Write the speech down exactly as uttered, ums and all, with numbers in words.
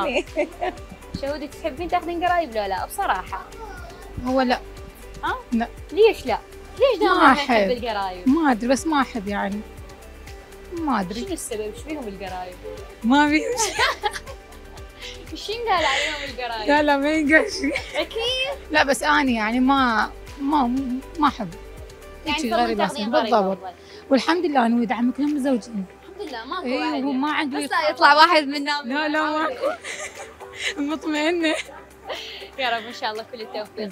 آه. شهودي تحبين تاخذين قرايب لو لا؟ بصراحة هو لا. ها؟ لا. ليش لا؟ ليش دائما نحب القرايب؟ ما ادري بس ما احب يعني. ما ادري. شنو السبب؟ ايش بيهم القرايب؟ ما بيهم شيء. ايش ينقال عليهم القرايب؟ لا لا ما ينقال شيء. اكيد. لا بس انا يعني ما ما ما احب. يعني غريب بالضبط. والحمد لله انا ولد عمك هم مزوجين. الحمد لله ماكو واحد. ايوه ما عندي. بس لا يطلع واحد منا. لا لا ماكو. مطمئنة. يا رب ان شاء الله كل التوفيق.